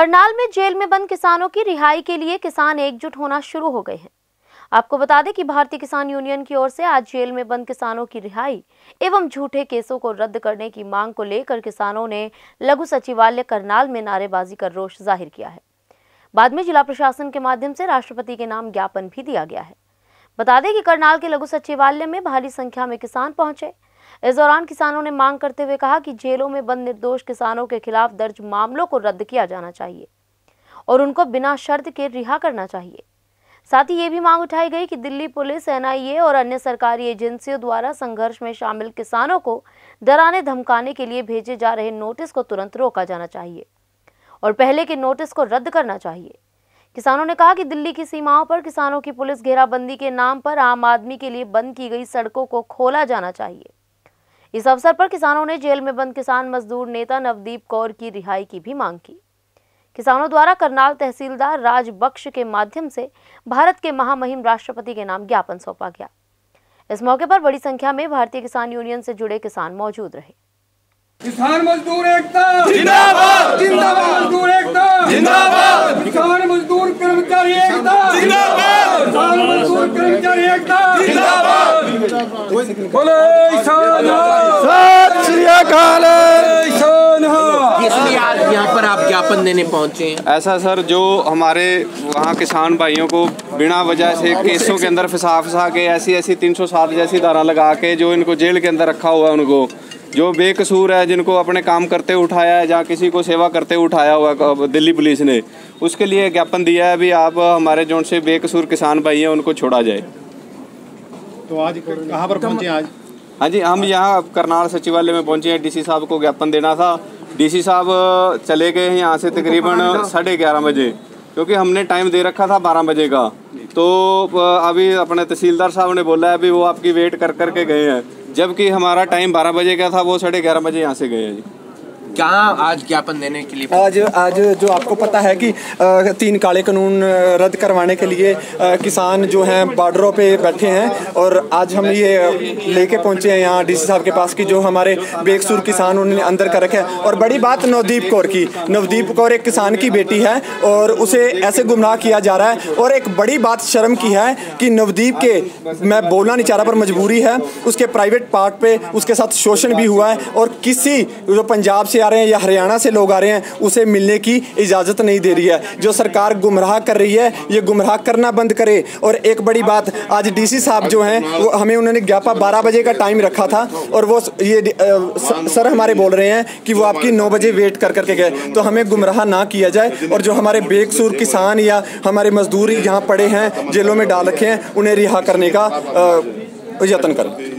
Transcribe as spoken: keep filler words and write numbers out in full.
करनाल में जेल में बंद किसानों की रिहाई के लिए किसान एकजुट होना शुरू हो गए हैं। आपको बता दें कि भारतीय किसान यूनियन की ओर से आज जेल में बंद किसानों की रिहाई एवं झूठे केसों को रद्द करने की मांग को लेकर किसानों ने लघु सचिवालय करनाल में नारेबाजी कर रोष जाहिर किया है। बाद में जिला प्रशासन के माध्यम से राष्ट्रपति के नाम ज्ञापन भी दिया गया है। बता दें कि करनाल के लघु सचिवालय में भारी संख्या में किसान पहुंचे। इस दौरान किसानों ने मांग करते हुए कहा कि जेलों में बंद निर्दोष किसानों के खिलाफ दर्ज मामलों को रद्द किया जाना चाहिए और उनको बिना शर्त के रिहा करना चाहिए। साथ ही ये भी मांग उठाई गई कि Delhi police, N I A और अन्य सरकारी एजेंसियों द्वारा संघर्ष में शामिल किसानों को डराने धमकाने के लिए भेजे जा रहे नोटिस को तुरंत रोका जाना चाहिए और पहले के नोटिस को रद्द करना चाहिए। किसानों ने कहा कि दिल्ली की सीमाओं पर किसानों की पुलिस घेराबंदी के नाम पर आम आदमी के लिए बंद की गई सड़कों को खोला जाना चाहिए। इस अवसर पर किसानों ने जेल में बंद किसान मजदूर नेता नवदीप कौर की रिहाई की भी मांग की। किसानों द्वारा करनाल तहसीलदार राजबक्ष के माध्यम से भारत के महामहिम राष्ट्रपति के नाम ज्ञापन सौंपा गया। इस मौके पर बड़ी संख्या में भारतीय किसान यूनियन से जुड़े किसान मौजूद रहे। किसान मजदूर एकता जिंदाबाद, जिंदाबाद मजदूर एकता जिंदाबाद, किसान मजदूर कर्मचारी एकता जिंदाबाद, किसान मजदूर कर्मचारी एकता जिंदाबाद, बोलो किसान सत श्री अकाल। इसलिए आज यहाँ पर आप ज्ञापन देने पहुँचे हैं? ऐसा सर, जो हमारे वहाँ किसान भाइयों को बिना वजह से केसों के अंदर फंसा फंसा के ऐसी ऐसी तीन सौ सात जैसी धारा लगा के जो इनको जेल के अंदर रखा हुआ है, उनको जो बेकसूर है, जिनको अपने काम करते उठाया है या किसी को सेवा करते उठाया हुआ दिल्ली पुलिस ने, उसके लिए ज्ञापन दिया है। अभी आप हमारे जो से बेकसूर किसान भाई हैं उनको छोड़ा जाए। तो आज कहाँ पर पहुँचे आज? हाँ जी, हम यहाँ करनाल सचिवालय में पहुँचे हैं। डी सी साहब को ज्ञापन देना था। डी सी साहब चले गए हैं यहाँ से तकरीबन साढ़े ग्यारह बजे, क्योंकि हमने टाइम दे रखा था बारह बजे का। तो अभी अपने तहसीलदार साहब ने बोला है अभी वो आपकी वेट कर कर के गए हैं, जबकि हमारा टाइम बारह बजे का था, वो साढ़े ग्यारह बजे यहाँ से गए हैं। जी कहाँ आज ज्ञापन देने के लिए? आज आज जो आपको पता है कि तीन काले कानून रद्द करवाने के लिए किसान जो हैं बॉर्डरों पे बैठे हैं, और आज हम ये लेके पहुँचे हैं यहाँ डी सी साहब के पास कि जो हमारे बेकसूर किसान उन्होंने अंदर कर रखे हैं। और बड़ी बात नवदीप कौर की, नवदीप कौर एक किसान की बेटी है और उसे ऐसे गुमराह किया जा रहा है। और एक बड़ी बात शर्म की है कि नवदीप के, मैं बोलना नहीं चाह रहा पर मजबूरी है, उसके प्राइवेट पार्ट पर उसके साथ शोषण भी हुआ है और किसी जो पंजाब से आ रहे हैं या हरियाणा से लोग आ रहे हैं उसे मिलने की इजाज़त नहीं दे रही है। जो सरकार गुमराह कर रही है ये गुमराह करना बंद करे। और एक बड़ी बात, आज डी सी साहब जो हैं वो हमें उन्होंने ग्यापा बारह बजे का टाइम रखा था और वो ये आ, सर हमारे बोल रहे हैं कि वो आपकी नौ बजे वेट कर करके गए। तो हमें गुमराह ना किया जाए और जो हमारे बेकसूर किसान या हमारे मजदूर यहाँ पड़े हैं जेलों में डाल रखे हैं उन्हें रिहा करने का यत्न करें।